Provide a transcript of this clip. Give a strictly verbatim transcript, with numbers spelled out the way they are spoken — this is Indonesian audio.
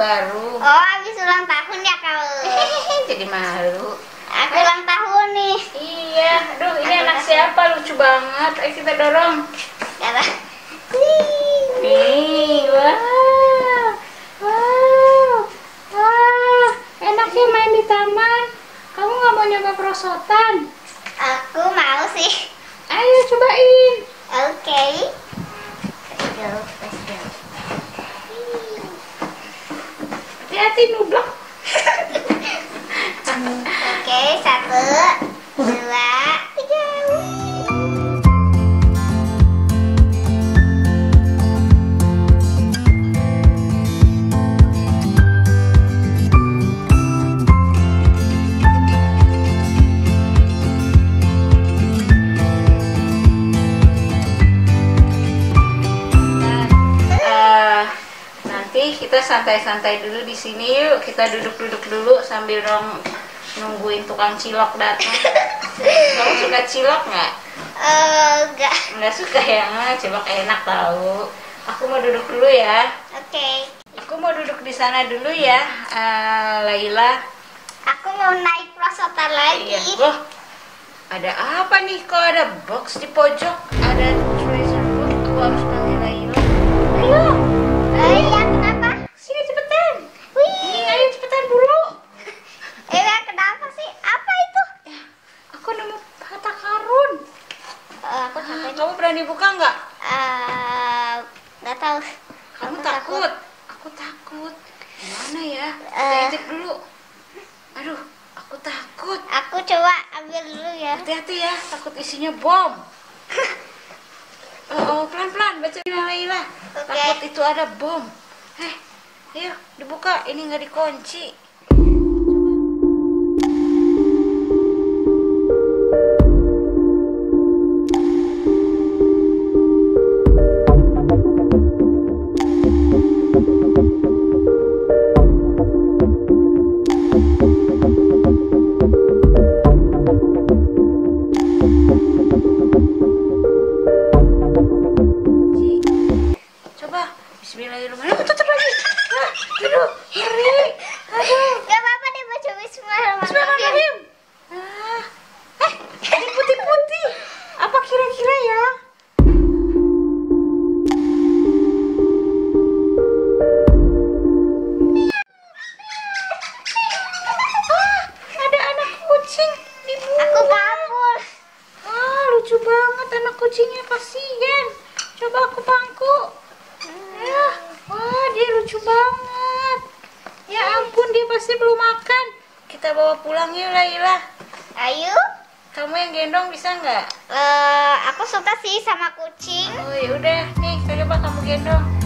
baru. Oh, habis ulang tahun ya kau. Jadi malu. Aku ulang tahun nih. Iya, aduh ini anak siapa lucu banget. Ayo kita dorong. Apa? Nih, wow, wow, wow. Enaknya main di taman. Kamu nggak mau nyoba perosotan? Aku mau sih. Ayo cobain. Oke. Okay. Hati-hati nublok. Oke, satu, dua, tiga. Kita santai-santai dulu di sini yuk. Kita duduk-duduk dulu sambil dong nungguin tukang cilok datang. Kamu suka cilok nggak? Enggak. Uh, nggak suka ya? Cilok enak tahu. Aku mau duduk dulu ya. Oke. Okay. Aku mau duduk di sana dulu ya, uh, Layla. Aku mau naik perosotan lagi. Iya. Loh, ada apa nih? Kok ada box di pojok? Ada treasure box. Aku harus panggil Layla. Ayo. Ayo. Kamu berani buka nggak? Nggak uh, tahu. Kamu aku takut? takut? Aku takut. Gimana ya? Kita uh, intip dulu. Aduh, aku takut. Aku coba ambil dulu ya. Hati-hati ya, takut isinya bom. Oh, pelan-pelan, baca Layla. Okay. Takut itu ada bom. Eh, ayo dibuka. Ini nggak dikunci. Kucingnya kasihan, coba aku pangku. hmm. Ya, wah dia lucu banget. Ya ampun dia pasti belum makan. Kita bawa pulang yuk Layla. Ayo. Kamu yang gendong bisa nggak? Uh, aku suka sih sama kucing. Oh ya udah, nih coba kamu gendong.